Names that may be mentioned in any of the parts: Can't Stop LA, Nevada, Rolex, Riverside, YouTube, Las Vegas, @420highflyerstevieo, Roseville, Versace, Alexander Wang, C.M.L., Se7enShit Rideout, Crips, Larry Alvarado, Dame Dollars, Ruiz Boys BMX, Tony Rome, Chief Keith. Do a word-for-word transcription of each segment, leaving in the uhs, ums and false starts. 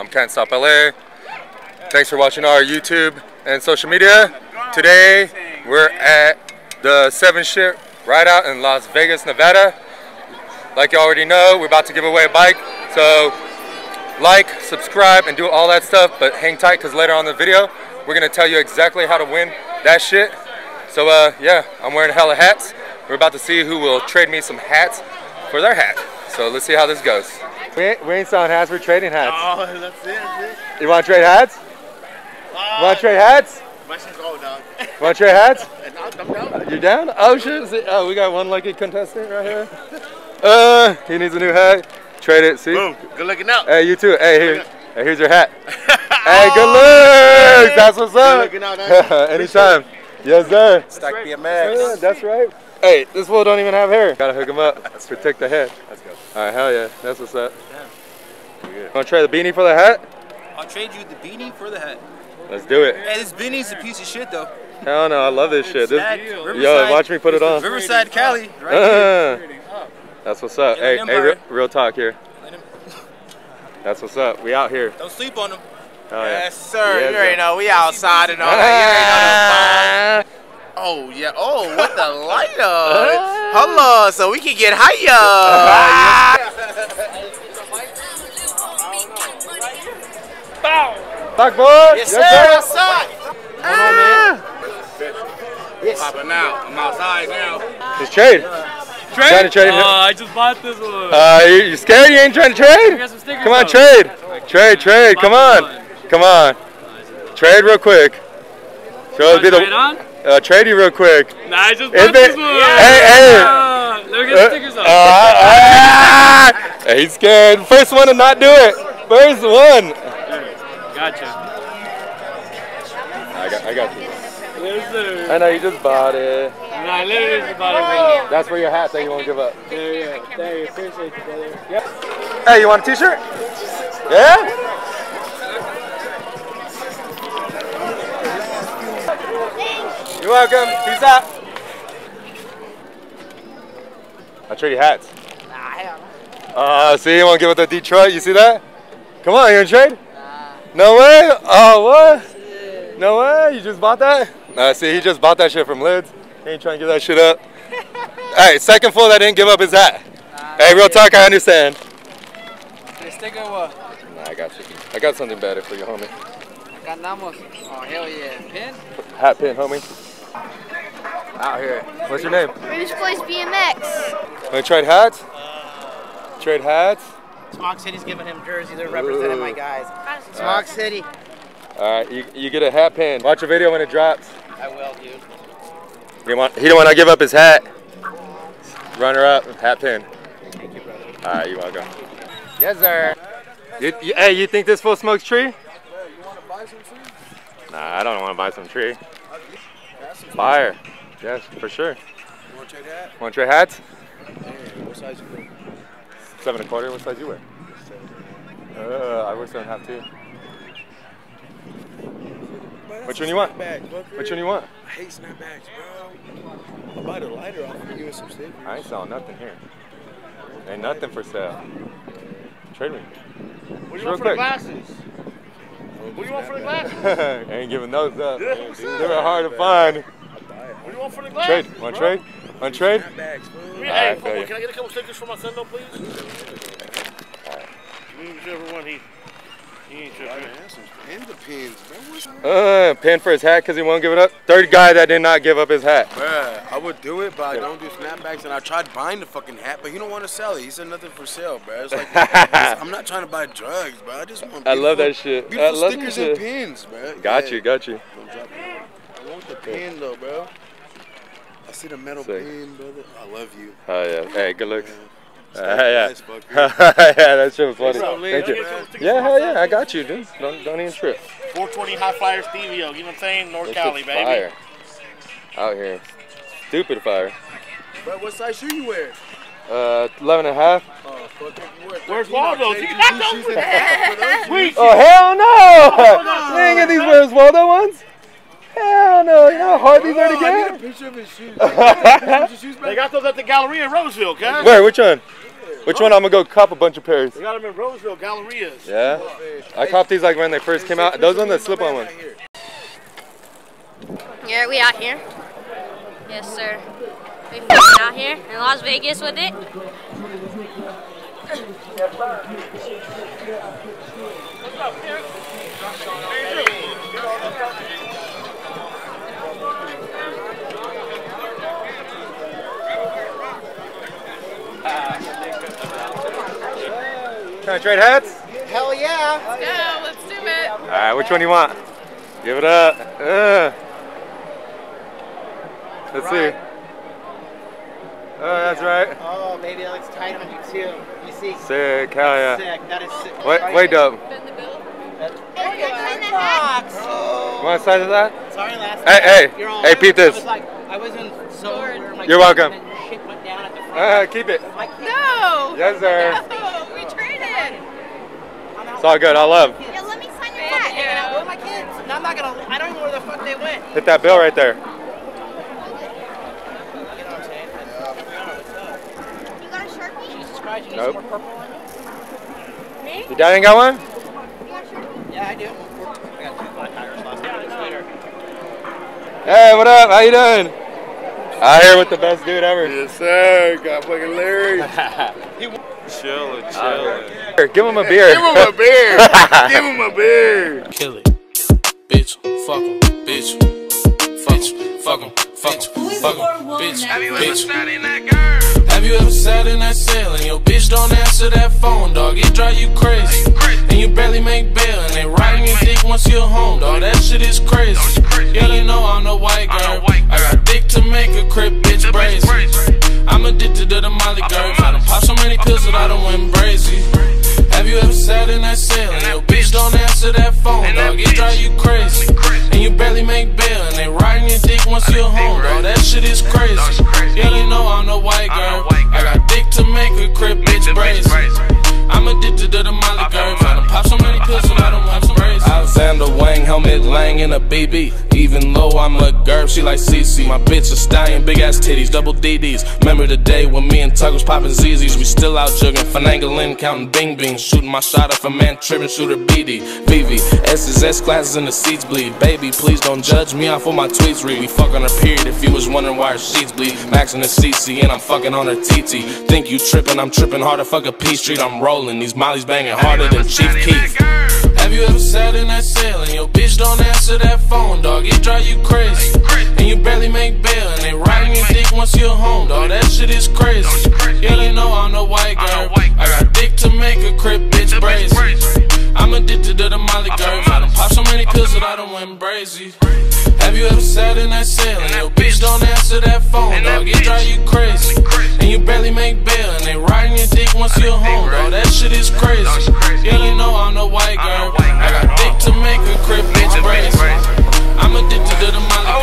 I'm Can't Stop L A. Thanks for watching our YouTube and social media. Today we're at the seven shit Rideout in Las Vegas, Nevada. Like you already know, we're about to give away a bike. So like, subscribe, and do all that stuff, but hang tight because later on in the video we're gonna tell you exactly how to win that shit. So uh, yeah, I'm wearing hella hats. We're about to see who will trade me some hats for their hat. So let's see how this goes. We ain't, we ain't selling hats, we're trading hats. Oh, that's it, that's it. You wanna trade hats? Uh, you wanna trade hats? My shit's old, dog. You wanna trade hats? I'm down. You're down? Oh shit, see, oh, we got one lucky contestant right here. Uh, he needs a new hat. Trade it, see? Boom, good looking out. Hey, you too. Hey, here, hey here's your hat. Hey, good luck! Hey. That's what's up. Good looking out, nice. Anytime. Yes, sir. Stack right. B M X. Yeah, that's right. Hey, this fool don't even have hair. Gotta hook him up. That's protect right. The head. Let's go. All right, hell yeah. That's what's up. Damn. You wanna trade the beanie for the hat? I'll trade you the beanie for the hat. Let's do it. Hey, this beanie's a piece of shit, though. Hell no, I love this shit. This, yo, watch me put it on. Riverside, Cali, right uh, here. That's what's up. Hey, hey, real, real talk here. That's what's up. We out here. Don't sleep on them. Oh, yeah. Yes, sir. Yeah, you already know. We outside and all that. You already know the vibe. Oh, yeah. Oh, what the light on. Hello. So we can get higher. Bow. Back, boy. Yes, sir. Yes, sir. Ah. Yes. Popping out. I'm outside now. Just trade. Trade? Trying to trade? Uh, I just bought this one. Uh, you, you scared? You ain't trying to trade? Come on, trade. Trade, trade. Come on. Come on, trade real quick. So be the trade on? Uh, trade you real quick. Nah, I just bought this one. Yeah. Hey, hey. Uh, let me get the stickers uh, on. Uh, uh, he's scared. First one to not do it. First one. Gotcha. I got, I got you. Yes, sir. I know you just bought it. Nah, I literally just bought it right now. That's where your hat that you won't give up. There you go. There you go. Appreciate you, brother. Yep. Hey, you want a t-shirt? Yeah? You're welcome. Peace out. I trade your hats. Nah, hell no. Uh, see, you want to give up the Detroit? You see that? Come on, you going to trade? Nah. No way? Oh, what? Shit. No way? You just bought that? Nah, see, he just bought that shit from Lids. He ain't trying to give that shit up. Hey, second fool that didn't give up his hat. Nah, hey, real talk, I understand. The sticker what? Nah, I got you. I got something better for you, homie. Ganamos. Oh, hell yeah. Pin? Hat pin, homie. Out here. What's your name? Ruiz Boys B M X. Want to trade hats? Uh, trade hats? Smog City's giving him jerseys. They're representing Ooh. My guys. Smog uh, City. Alright, you, you get a hat pin. Watch your video when it drops. I will, dude. You want, he don't want to give up his hat. Runner up, hat pin. Thank you, brother. Alright, you're welcome. Yes, sir. You, you, hey, you think this fool smokes tree? You want to buy some tree? Nah, I don't want to buy some tree. Buyer, yes, for sure. You want to trade hats? Want to trade hats? Yeah, what size you wear? Seven and a quarter. What size you wear? Uh, I wear seven and a half too. Which one you want? Which one you want? I hate snapbacks, bro. I'll buy the lighter off and give you some stickers. I ain't selling nothing here. Ain't nothing for sale. Trade me. What do you want for the glasses? What do you want for the glasses? I ain't giving those up. Yeah, what's up? They were hard to find. What do you want for the glasses? Trade. Want to trade? Want to trade? Bags, hey, right, Pomo, can I get a couple stickers for my son, though, please? All right. Whichever one he, he ain't tripping. And the pins, man. Uh, pin for his hat because he won't give it up. Third guy that did not give up his hat. Bruh, I would do it, but yeah. I don't do snapbacks, and I tried buying the fucking hat, but he don't want to sell it. He said nothing for sale, bruh. It's like, it's, I'm not trying to buy drugs, bro. I just want. I love that shit. Beautiful I love stickers and pins, bruh. Got yeah. you, got you. I want the pin though, bro. I see the metal Sick. Pin, brother. I love you. Oh yeah. Hey, good looks. Yeah. Uh, yeah. yeah, that shit was funny. Thank you. Yeah, hell yeah, I got you, dude. Don't, don't even trip. four twenty highflyerstevieo, you know what I'm saying? North Cali, baby. Fire. Out here. Stupid fire. But what size shoe you wear? Uh, eleven and a half. Oh, fuck it. Where's Waldo? You got those for that. Oh, hell no. You ain't get these Where's Waldo ones? Hell no, you know how hard these oh, are to get? I need a picture of his shoes. They got those at the Galleria in Roseville, guys. Where? Which one? Yeah. Which one? I'm gonna go cop a bunch of pairs. We got them in Roseville, Gallerias. Yeah. I copped these like when they first came out. Those are the slip-on ones. Yeah, we out here. Yes, sir. We out here in Las Vegas with it. Trying to trade hats? Hell yeah! Let's go, let's do it! Alright, which one do you want? Give it up. Uh. Let's see. Oh, that's right. Oh, maybe that looks tight on you too. You see? Sick, hell yeah. Sick, that is sick. Wait, wait, dope. Bend the bill. There you go. You want a size of that? Sorry, last time. Hey, hey, hey, peep this. I wasn't so aware of my. You're welcome. Shit went down at the front. Uh, keep it. No! Yes, sir. No, we traded. It's all good, I love. Yeah, let me sign your back. Yeah, where are my kids? No, I'm not gonna, I don't know where the fuck they went. Hit that bill right there. Nope. Your dad ain't got one? Yeah, I do. I got two flat tires last night. Hey, what up? How you doing? Out here with the best dude ever. Yes, sir. Got fucking Larry. Chillin', chillin'. Right. Give him a beer. Give him a beer. Give him a beer. Kill it. Bitch, fuck him. Bitch, fuck him. Fuck him. Fuck him. Fuck him. Bitch, have you ever sat in that girl? Have you ever sat in that cell and your bitch don't answer that phone, dog? It drive you crazy, and you barely make bail, and they riding your dick once you're home, dog. That shit is crazy. Yeah, they know I'm no white girl. I got dick to make a crib, bitch brazy. I'm addicted to the molly girl. I done pop so many pills that I done went brazy. Have you ever sat in that cell and your bitch don't answer that phone, dog? It drive you crazy, and you barely make bail, and they riding your dick once you're home, dog. That shit is crazy. Yeah, they know I'm no white girl. I got dick to make a crib, bitch brace. I'm addicted to the molly girl. I done pop so many pills and I don't want some braces. Alexander Wang, helmet Lang in a B B. Even though I'm a girl, she like C C. My bitch a stallion, big ass titties, double D Ds. Remember the day when me and Tug was popping Z Zs. We still out jugging, finagling, counting bing bing. Shooting my shot off a man, tripping shooter B D. V V, S's, S classes and the seats bleed. Baby, please don't judge me off what my tweets read. We fuck on her period if you was wondering why her sheets bleed. Max in the C C and I'm fucking on her T T. Think you tripping, I'm tripping harder, fuck a P Street, I'm rolling. These mollies banging harder than Chief Keith. Have you ever sat in that cell and your bitch don't answer that phone, dog? It drive you crazy, and you barely make bail, and they riding your dick once you're home, dog. That shit is crazy. Yeah, they know I'm no white girl. I got dick to make a crib, bitch brazy. I'm addicted to the molly girl. I done pop so many pills that I done went brazy. Have you ever sat in that cell and your bitch don't answer that phone, dog? It drive you crazy, and you barely make bail, and they riding your dick once you're home, dog. That shit is crazy. Yeah, they know I'm no white girl. I got dick to make a crib, bitch brazy. I'm addicted to the molly girl.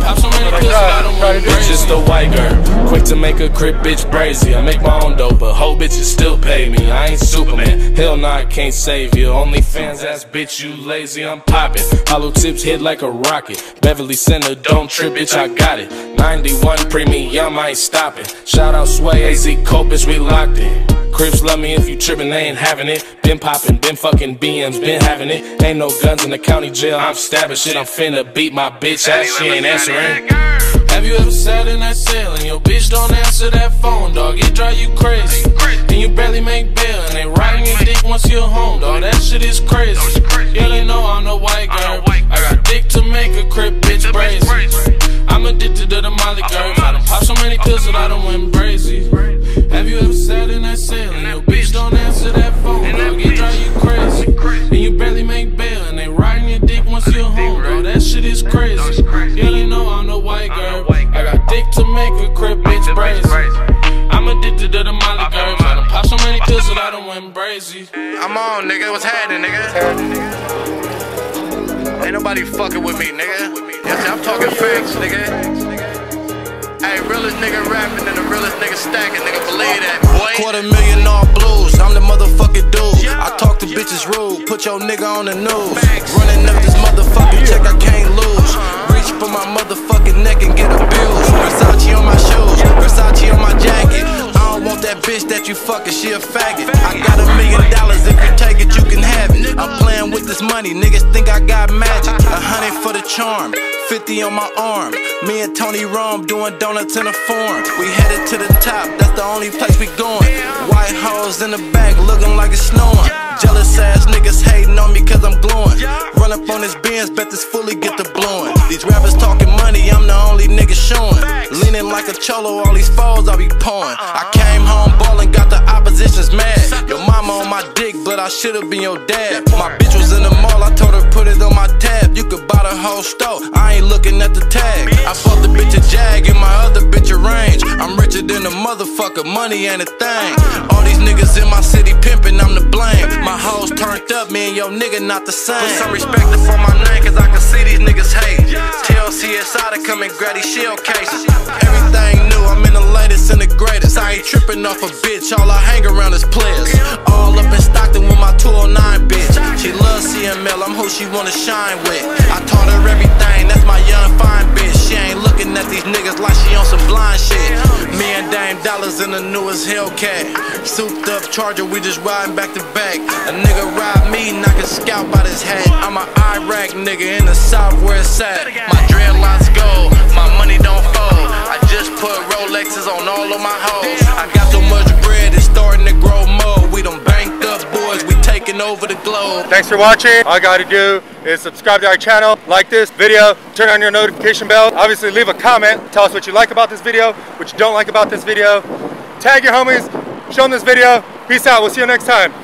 Pop so many pills that I done went brazy. Just a white girl, quick to make a crib, bitch brazy. I make my own dope, but whole bitches still pay me. I ain't Superman, hell nah, I can't save you. Only fans ass bitch, you lazy, I'm popping. Hollow tips hit like a rocket. Beverly Center, don't trip, bitch, I got it. ninety-one premium, I ain't stopping. Shout out Sway, A Z Copus, we locked in. Crips love me if you trippin', they ain't having it. Been poppin', been fucking B Ms, been having it. Ain't no guns in the county jail, I'm stabbing shit. I'm finna beat my bitch ass, she ain't answering. Have you ever sat in that cell and your bitch don't answer that phone, dog? It drive you crazy, and you barely make bail, and they riding your dick once you're home, dog. That shit is crazy. Yeah, they know I'm no white girl. I got dick to make a crib, bitch brazy. I'm addicted to the molly girl. I done pop so many pills that I done went brazy. Have you ever sat in that cell and your bitch don't answer that phone, dog? It drive you crazy, and you barely make bail, and they riding your dick once you're home, dog. That shit is crazy. Yeah, they know I'm no white girl. I got dick to make a crib, bitch brazy. I'm addicted to the molly girl. I done pop so many pills that I done went brazy. I'm on, nigga. What's happening, nigga? Ain't nobody fucking with me, nigga. Yes, I'm talking facts, nigga. Hey, realest nigga rapping and the realest nigga stacking, nigga, believe that, boy. Quarter million all blues, I'm the motherfucking dude. Yeah, I talk to yeah. bitches rude, put your nigga on the news. Facts. Running up this motherfucking yeah. check, I can't lose. Uh-huh. Reach for my motherfucking neck and get abused. Versace on my shoes, Versace on my jacket. I don't want that bitch that you fucking, she a faggot. I got a million dollars, if you take it, you can have it. I'm playing with this money, niggas think I got magic. A hundred for the charm, fifty on my arm. Me and Tony Rome doing donuts in a form. We headed to the top, that's the only place we going. White hoes in the back looking like it's snowing. Jealous ass niggas hating on me cause I'm glowing. Run up on this Benz, bet this fully get the blowing. These rappers talking money, I'm the only nigga showing. Leaning like a cholo, all these foes I be pouring. I came home ballin', got the opposition's mad. Your mama on my dick, but I should've been your dad. My bitch was in the mall, I told her put it on my tab. You could buy the whole store, I ain't looking at the tag. I bought the bitch a Jag and my other bitch a Range. I'm richer than a motherfucker, money ain't a thing. All these niggas in my city pimpin', I'm to blame. My hoes turned up, me and your nigga not the same. Put some respect up on my name, cause I can see these niggas hate. Tell C S I to come and grab these shell cases. Everything new, I'm in the latest and the greatest. I ain't trippin' off a bitch, all I hang around is players. All up in Stockton with my two oh nine bitch. She loves C M L, I'm who she wanna shine with. I taught her everything, that's my young fine bitch. She ain't looking at these niggas like she on some blind shit. Me and Dame Dollars in the newest Hellcat. Souped up Charger, we just riding back to back. A nigga ride me, knock a scalp out his hat. I'm an Iraq nigga in the south where it's at. My dreadlocks gold, my money don't fold. I just put Rolexes on all of my hoes. I got so much bread, it's starting to grow more. We done banked up boys, we taking over the globe. Thanks for watching. All I gotta do is subscribe to our channel, like this video, turn on your notification bell. Obviously leave a comment, tell us what you like about this video, what you don't like about this video. Tag your homies, show them this video. Peace out, we'll see you next time.